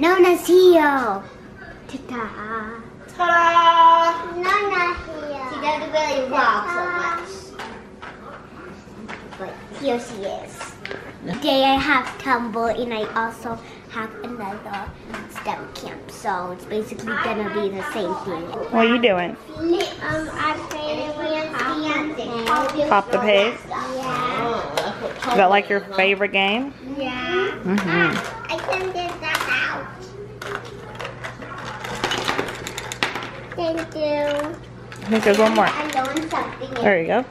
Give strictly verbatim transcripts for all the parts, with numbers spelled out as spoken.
Nona's here. Ta-da. Ta-da. Nona here. She doesn't really walk so much. But here she is. Today I have Tumble and I also have another STEM camp, so it's basically gonna be the same thing. What are you doing? Um, I'm playing dancing. Pop the pig? Yeah. Is that like your favorite game? Yeah. Mm-hmm. I can get that out. Thank you. I think there's one more. There you go.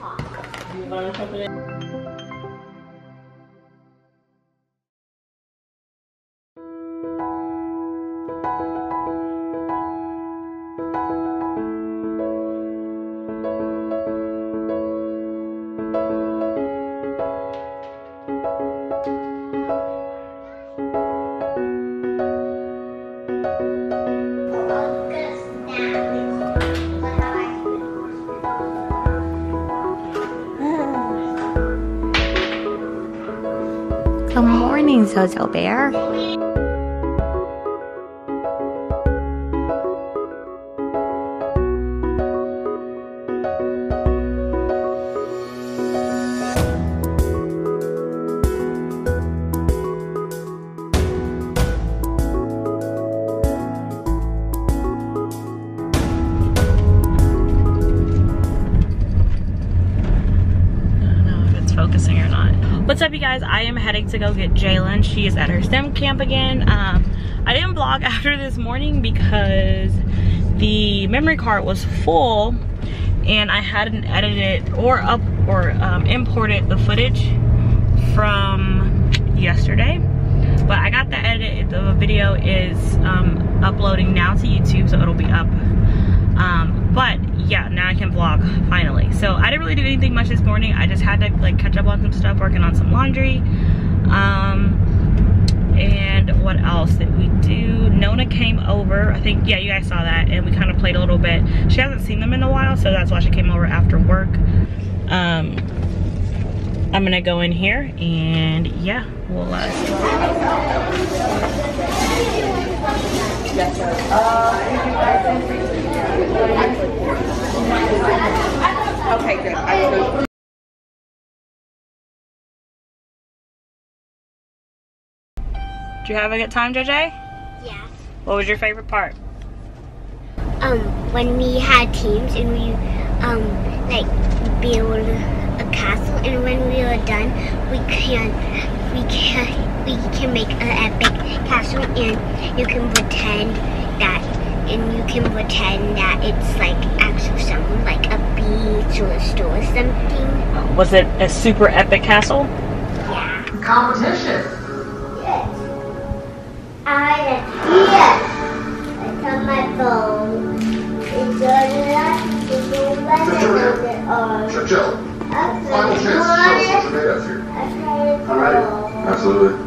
Good morning, Zozo Bear. What's up, you guys? I am heading to go get Jaylen. She is at her STEM camp again. Um, I didn't vlog after this morning because the memory card was full and I hadn't edited or up or um, imported the footage from yesterday. But I got the edit. The video is um, uploading now to YouTube, so it'll be up. Um, but yeah, now I can vlog finally. So I didn't really do anything much this morning. I just had to like catch up on some stuff, working on some laundry. Um, and what else did we do? Nona came over, I think, yeah, you guys saw that, and we kind of played a little bit. She hasn't seen them in a while, so that's why she came over after work. Um, I'm gonna go in here and yeah, we'll uh Okay, good. I Did you have a good time, J J? Yeah. What was your favorite part? Um, when we had teams and we um like build a castle, and when we were done, we can we can we can make an epic castle, and you can pretend that. And you can pretend that it's like actually something like a beach or a store or something. Was it a super epic castle? Yeah. Competition. Yes. I yes. It's on my phone. It's on my phone. Churchill. Final chance to show some tomatoes here. All right. Absolutely.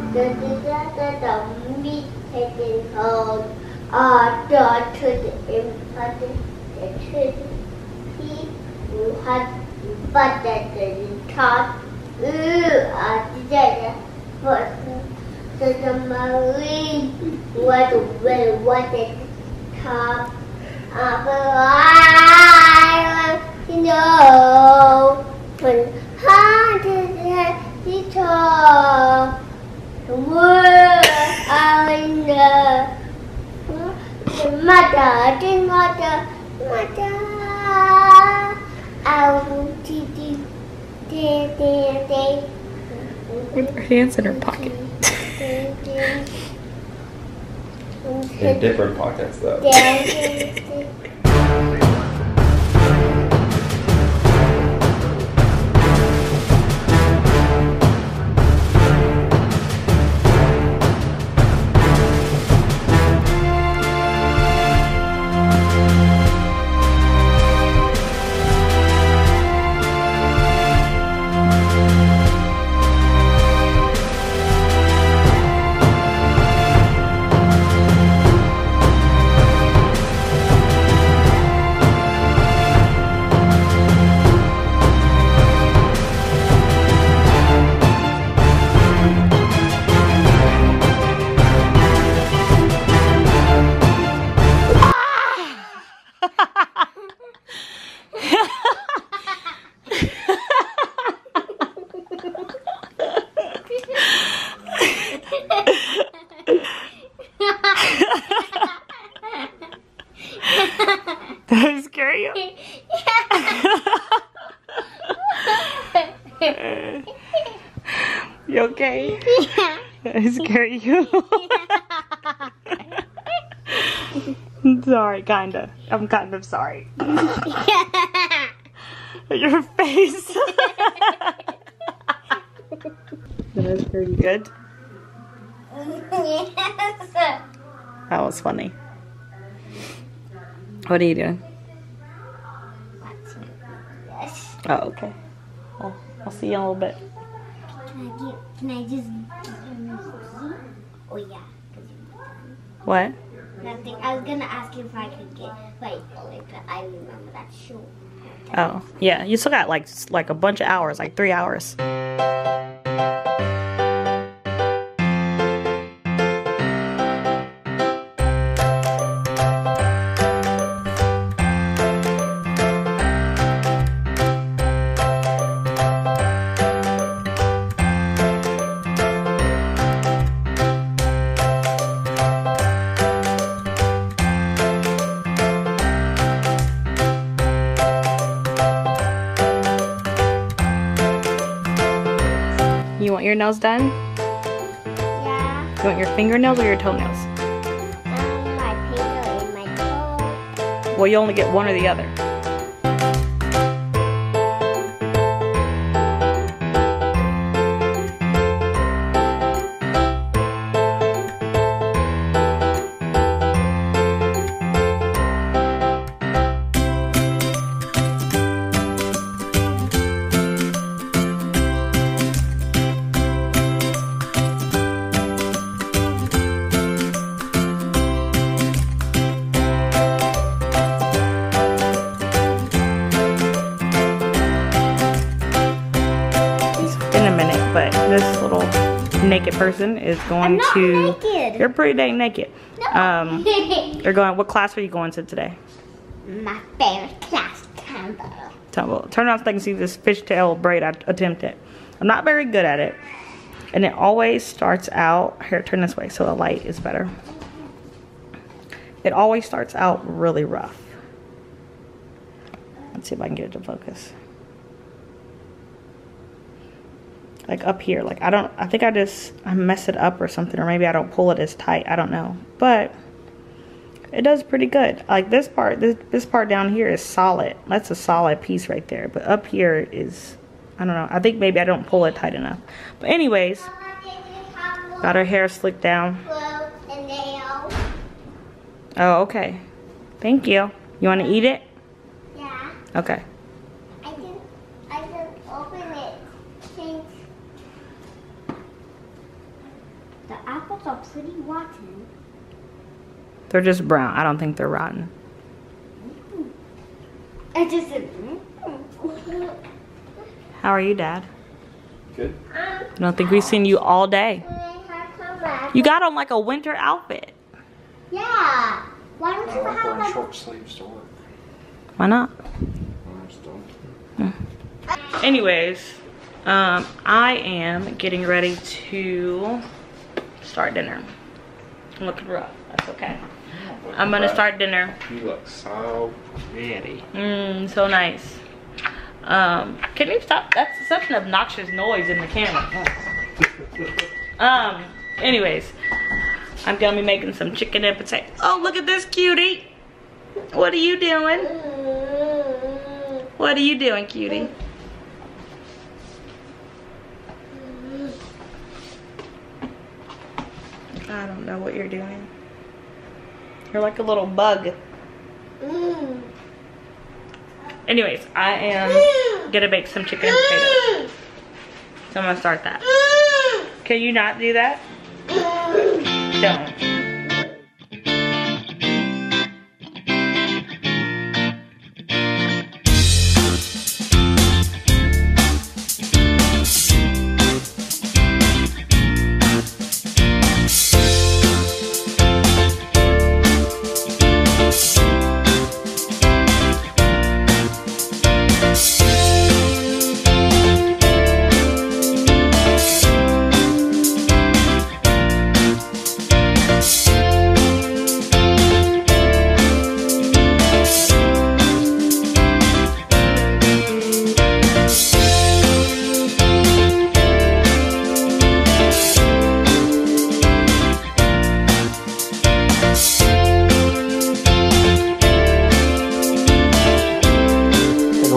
Uh, the truth important, the truth he who had but the top who are together for the marine what will what the top of I know when how did he talk the world I know. Mother, dear mother, mother, I will teach you day, day, day. With her hands in her pocket. In different pockets, though. I scare you? Sorry, kinda. I'm kind of sorry. Your face. That was pretty good. Yes. That was funny. What are you doing? Yes. Oh, okay. Well, I'll see you in a little bit. Can I get? Can I just? Oh yeah. What? Nothing. I was gonna ask you if I could get like, like but I remember that show. Oh yeah, you still got like like a bunch of hours, like three hours. You want your nails done? Yeah. You want your fingernails or your toenails? Um, my finger and my toe. Well, you only get one or the other. This little naked person is going to. Naked. You're pretty dang naked. No. Um, you're going. What class are you going to today? My favorite class, tumble. Tumble. Turn around so they can see this fishtail braid I attempted. I'm not very good at it, and it always starts out. Here, turn this way so the light is better. It always starts out really rough. Let's see if I can get it to focus. Like up here, like I don't, I think I just, I mess it up or something, or maybe I don't pull it as tight, I don't know, but it does pretty good. Like this part, this, this part down here is solid, that's a solid piece right there, but up here is, I don't know, I think maybe I don't pull it tight enough, but anyways, got her hair slicked down. Oh, okay, thank you. You want to eat it? Yeah. Okay. The apples are pretty rotten. They're just brown. I don't think they're rotten. Mm-hmm. I just said, mm-hmm. How are you, Dad? Good. I don't think we've seen you all day. You got on like a winter outfit. Yeah. Why don't you have like short sleeves to work? Why not? Anyways, um, I am getting ready to start dinner. I'm looking rough. That's okay. I'm gonna start dinner. You look so pretty. Mmm, so nice. Um, can you stop? That's such an obnoxious noise in the camera. um, anyways, I'm gonna be making some chicken and potatoes. Oh, look at this cutie. What are you doing? What are you doing, cutie? I don't know what you're doing. You're like a little bug. Mm. Anyways, I am mm. gonna bake some chicken and potatoes. So I'm gonna start that. Mm. Can you not do that? Mm. Don't.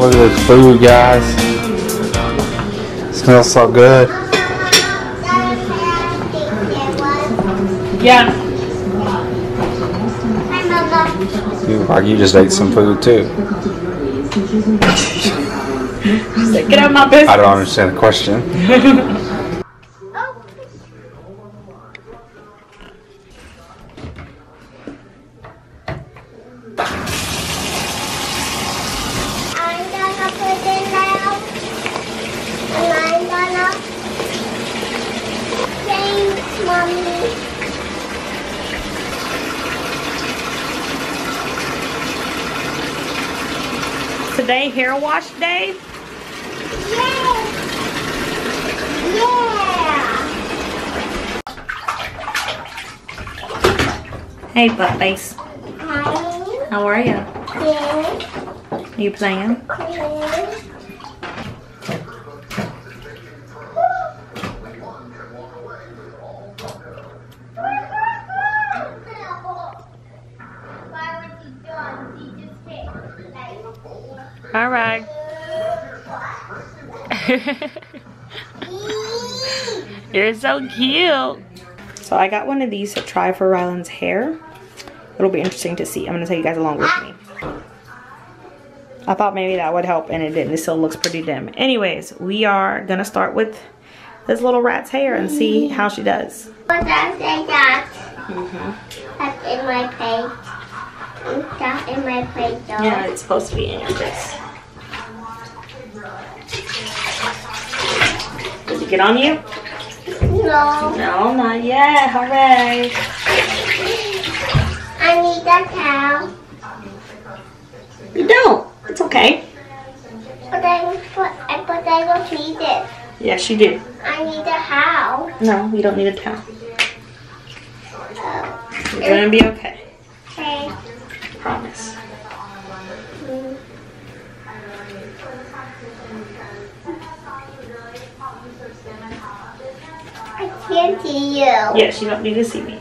Look at this food, guys. It smells so good. Yeah. You look like you just ate some food too. Like, get out of my business. I don't understand the question. Today hair wash day? Yeah. Yeah. Hey butt face. Hi. How are you? Yeah. You playing? Yeah. All right. You're so cute. So I got one of these to try for Rylan's hair. It'll be interesting to see. I'm gonna take you guys along with me. I thought maybe that would help and it didn't. It still looks pretty dim. Anyways, we are gonna start with this little rat's hair and see how she does. Mm-hmm. That's in my face. It's not in my plate though. Yeah, it's supposed to be in your face. Does it get on you? No. No, not yet. Hooray. I need that towel. You don't. It's okay. But I put, I put, I don't need it. Yes, you do. I need a towel. No, you don't need a towel. Oh. You're gonna be okay. Okay. Promise. I can't see you. Yes, you don't need to see me.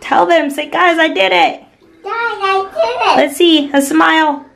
Tell them, say, guys, I did it. Guys, I did it. Let's see, a smile.